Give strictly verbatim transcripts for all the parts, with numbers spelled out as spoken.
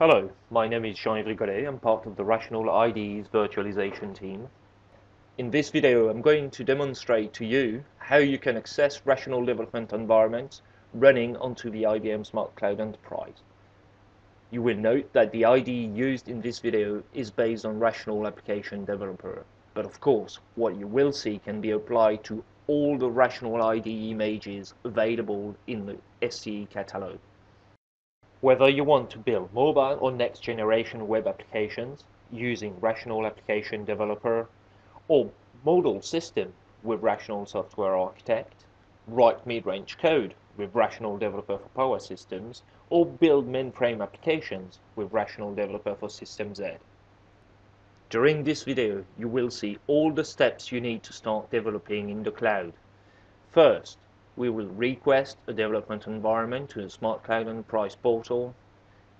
Hello, my name is Jean-Yves Rigolet. I'm part of the Rational I D E's virtualization team. In this video, I'm going to demonstrate to you how you can access Rational development environments running onto the I B M Smart Cloud Enterprise. You will note that the I D E used in this video is based on Rational Application Developer, but of course, what you will see can be applied to all the Rational I D E images available in the S C E catalog. Whether you want to build mobile or next-generation web applications using Rational Application Developer, or model system with Rational Software Architect, write mid-range code with Rational Developer for Power Systems, or build mainframe applications with Rational Developer for System Z. During this video, you will see all the steps you need to start developing in the cloud. First, we will request a development environment to the Smart Cloud Enterprise portal.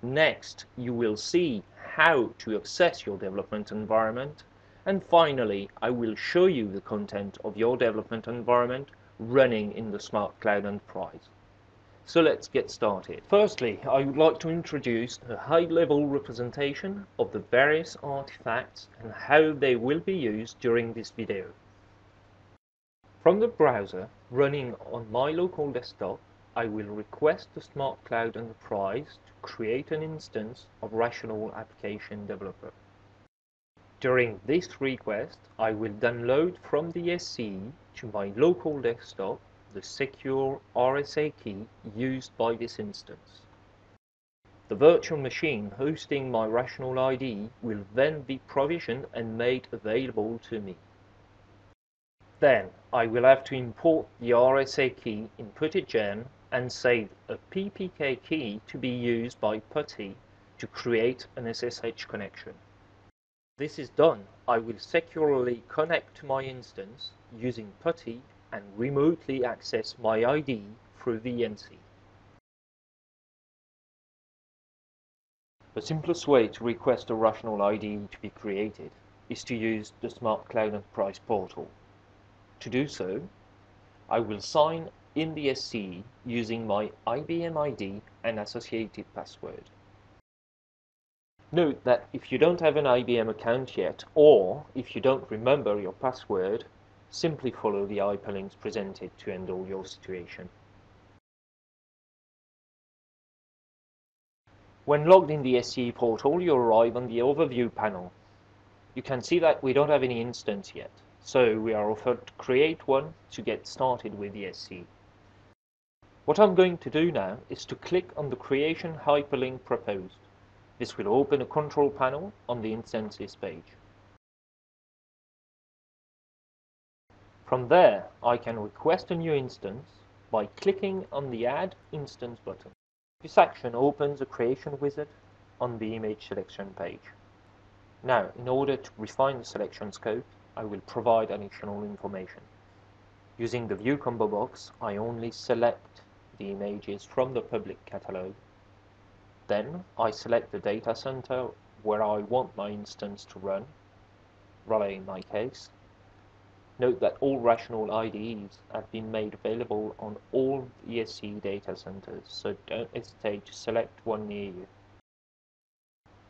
Next, you will see how to access your development environment. And finally, I will show you the content of your development environment running in the Smart Cloud Enterprise. So let's get started. Firstly, I would like to introduce a high-level representation of the various artifacts and how they will be used during this video. From the browser running on my local desktop, I will request the Smart Cloud Enterprise to create an instance of Rational Application Developer. During this request, I will download from the S C E to my local desktop the secure R S A key used by this instance. The virtual machine hosting my Rational I D E will then be provisioned and made available to me. Then, I will have to import the R S A key in PuTTYgen and save a P P K key to be used by PuTTY to create an S S H connection. This is done. I will securely connect to my instance using PuTTY and remotely access my I D E through V N C. The simplest way to request a Rational I D E to be created is to use the Smart Cloud Enterprise portal. To do so, I will sign in the S C E using my I B M I D and associated password. Note that if you don't have an I B M account yet, or if you don't remember your password, simply follow the hyperlinks presented to handle your situation. When logged in the S C E portal, you arrive on the overview panel. You can see that we don't have any instance yet, so we are offered to create one to get started with the S C E. What I'm going to do now is to click on the creation hyperlink proposed. This will open a control panel on the Instances page. From there, I can request a new instance by clicking on the Add Instance button. This action opens a creation wizard on the image selection page. Now, in order to refine the selection scope, I will provide additional information. Using the View combo box, I only select the images from the public catalogue. Then, I select the data center where I want my instance to run, Relay in my case. Note that all Rational I D Es have been made available on all S C E data centers, so don't hesitate to select one near you.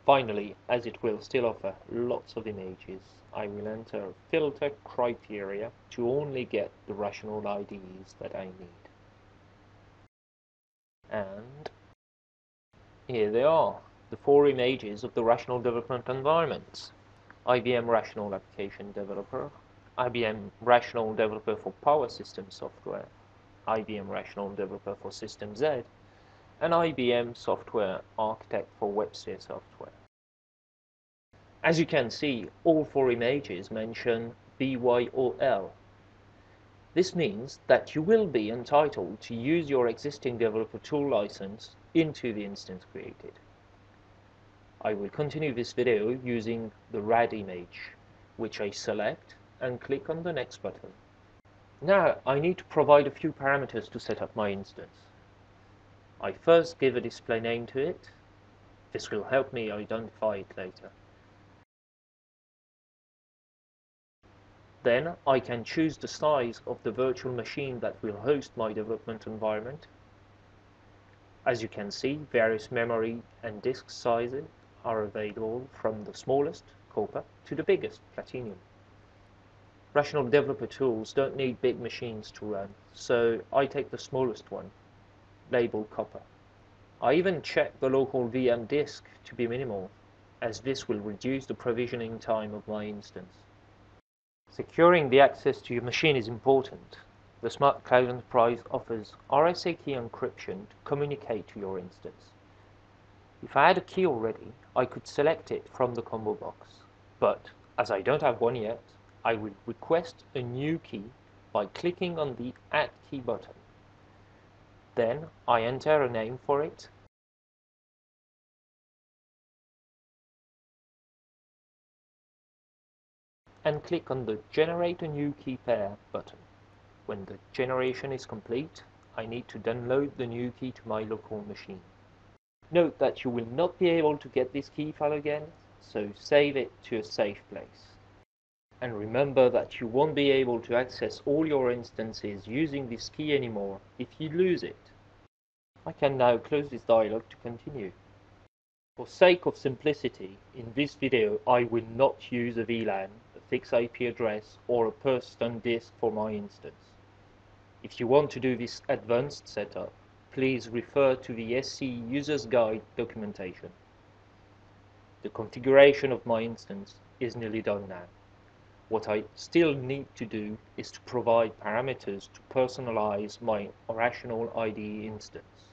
Finally, as it will still offer lots of images, I will enter a filter criteria to only get the Rational I D Es that I need. And here they are, the four images of the Rational development environments: I B M Rational Application Developer, I B M Rational Developer for Power Systems Software, I B M Rational Developer for System Z, and I B M Software Architect for WebSphere Software. As you can see, all four images mention B Y O L. This means that you will be entitled to use your existing developer tool license into the instance created. I will continue this video using the R A D image, which I select and click on the Next button. Now I need to provide a few parameters to set up my instance. I first give a display name to it. This will help me identify it later. Then I can choose the size of the virtual machine that will host my development environment. As you can see, various memory and disk sizes are available from the smallest, copper, to the biggest, platinum. Rational developer tools don't need big machines to run, so I take the smallest one, labeled copper. I even check the local V M disk to be minimal, as this will reduce the provisioning time of my instance. Securing the access to your machine is important. The Smart Cloud Enterprise offers R S A key encryption to communicate to your instance. If I had a key already, I could select it from the combo box. But as I don't have one yet, I will request a new key by clicking on the Add Key button. Then I enter a name for it, and click on the Generate a New Key Pair button. When the generation is complete, I need to download the new key to my local machine. Note that you will not be able to get this key file again, so save it to a safe place. And remember that you won't be able to access all your instances using this key anymore if you lose it. I can now close this dialog to continue. For sake of simplicity, in this video I will not use a V LAN, a fixed I P address or a host on disk for my instance. If you want to do this advanced setup, please refer to the S C User's Guide documentation. The configuration of my instance is nearly done now. What I still need to do is to provide parameters to personalize my Rational I D E instance.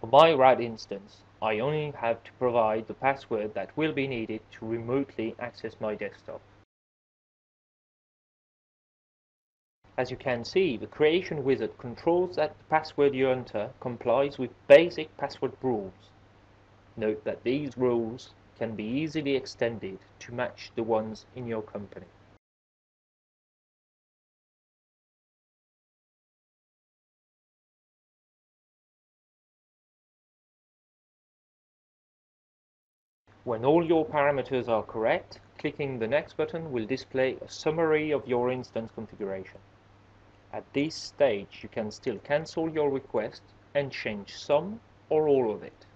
For my R A D instance, I only have to provide the password that will be needed to remotely access my desktop. As you can see, the creation wizard controls that the password you enter complies with basic password rules. Note that these rules can be easily extended to match the ones in your company. When all your parameters are correct, clicking the Next button will display a summary of your instance configuration. At this stage, you can still cancel your request and change some or all of it.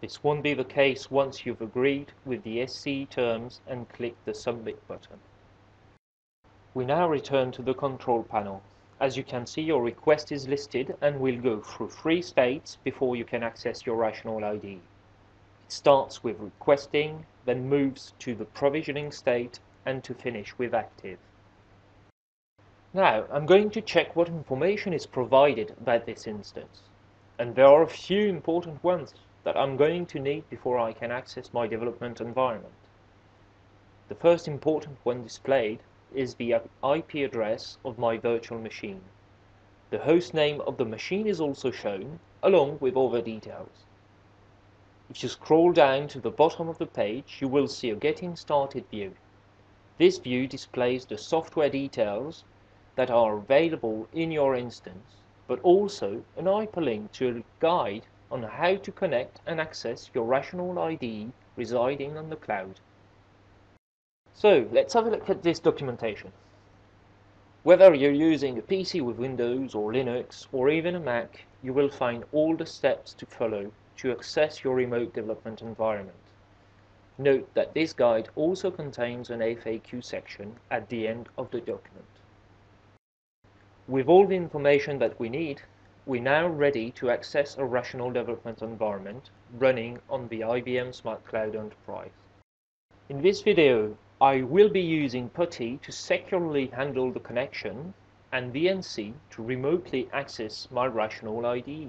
This won't be the case once you've agreed with the S C terms and click the Submit button. We now return to the control panel. As you can see, your request is listed and will go through three states before you can access your Rational I D E. Starts with requesting, then moves to the provisioning state and to finish with active. Now I'm going to check what information is provided about this instance, and there are a few important ones that I'm going to need before I can access my development environment. The first important one displayed is the I P address of my virtual machine. The host name of the machine is also shown, along with other details. If you scroll down to the bottom of the page, you will see a Getting Started view. This view displays the software details that are available in your instance, but also an hyperlink to a guide on how to connect and access your Rational I D E residing on the cloud. So, let's have a look at this documentation. Whether you're using a P C with Windows or Linux or even a Mac, you will find all the steps to follow to access your remote development environment. Note that this guide also contains an F A Q section at the end of the document. With all the information that we need, we're now ready to access a Rational development environment running on the I B M Smart Cloud Enterprise. In this video, I will be using PuTTY to securely handle the connection and V N C to remotely access my Rational I D E.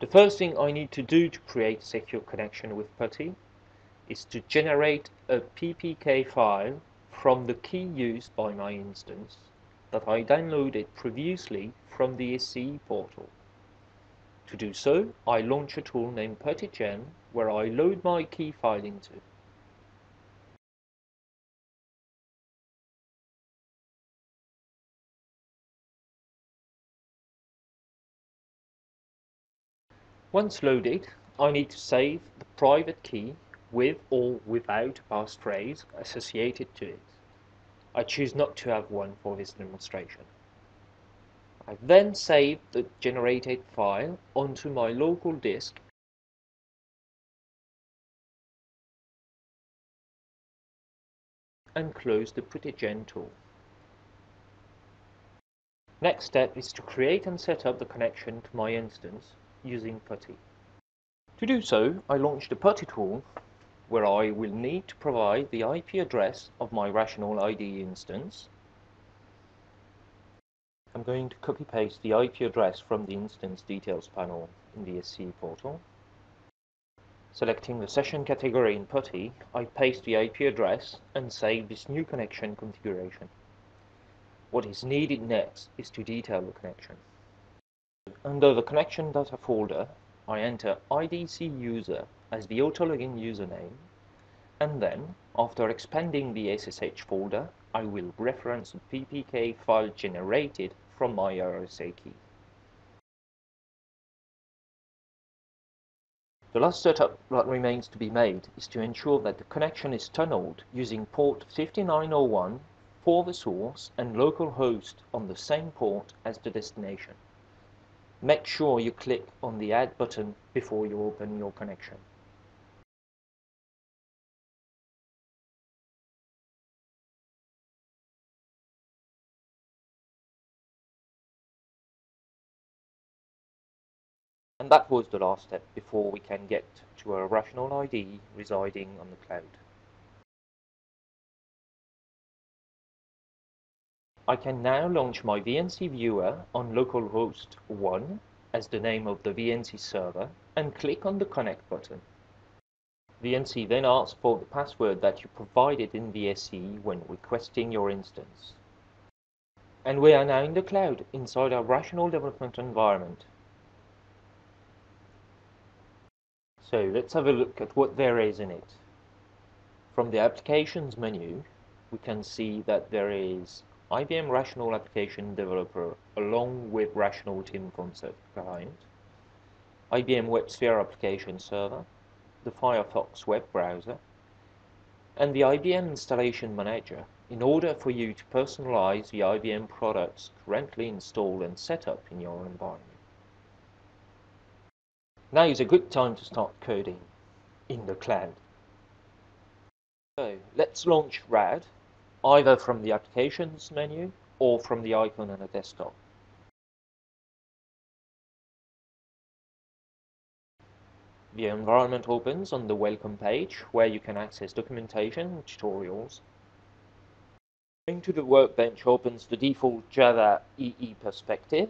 The first thing I need to do to create a secure connection with PuTTY is to generate a P P K file from the key used by my instance that I downloaded previously from the S C E portal. To do so, I launch a tool named PuTTYgen where I load my key file into. Once loaded, I need to save the private key with or without a passphrase associated to it. I choose not to have one for this demonstration. I then save the generated file onto my local disk and close the PuTTYgen tool. Next step is to create and set up the connection to my instance using PuTTY. To do so, I launch the PuTTY tool, where I will need to provide the I P address of my Rational I D E instance. I'm going to copy paste the I P address from the instance details panel in the S C E portal. Selecting the session category in PuTTY, I paste the I P address and save this new connection configuration. What is needed next is to detail the connection. Under the connection data folder, I enter I D C user as the autologin username, and then, after expanding the S S H folder, I will reference the P P K file generated from my R S A key. The last setup that remains to be made is to ensure that the connection is tunneled using port fifty-nine oh one for the source and localhost on the same port as the destination. Make sure you click on the Add button before you open your connection. And that was the last step before we can get to a Rational I D E residing on the cloud. I can now launch my V N C viewer on localhost one as the name of the V N C server and click on the Connect button. V N C then asks for the password that you provided in the S C E when requesting your instance. And we are now in the cloud inside our Rational development environment. So let's have a look at what there is in it. From the Applications menu, we can see that there is I B M Rational Application Developer along with Rational Team Concert client, I B M WebSphere Application Server, the Firefox web browser, and the I B M Installation Manager in order for you to personalize the I B M products currently installed and set up in your environment. Now is a good time to start coding in the cloud. So let's launch RAD, either from the Applications menu or from the icon on the desktop. The environment opens on the welcome page, where you can access documentation, tutorials. Going to the workbench opens the default Java E E perspective.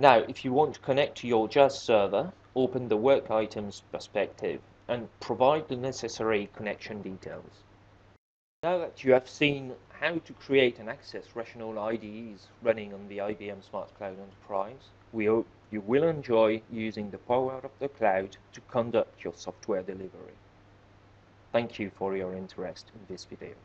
Now, if you want to connect to your Jazz server, open the work items perspective and provide the necessary connection details. Now that you have seen how to create and access Rational I D Es running on the I B M Smart Cloud Enterprise, we hope you will enjoy using the power of the cloud to conduct your software delivery. Thank you for your interest in this video.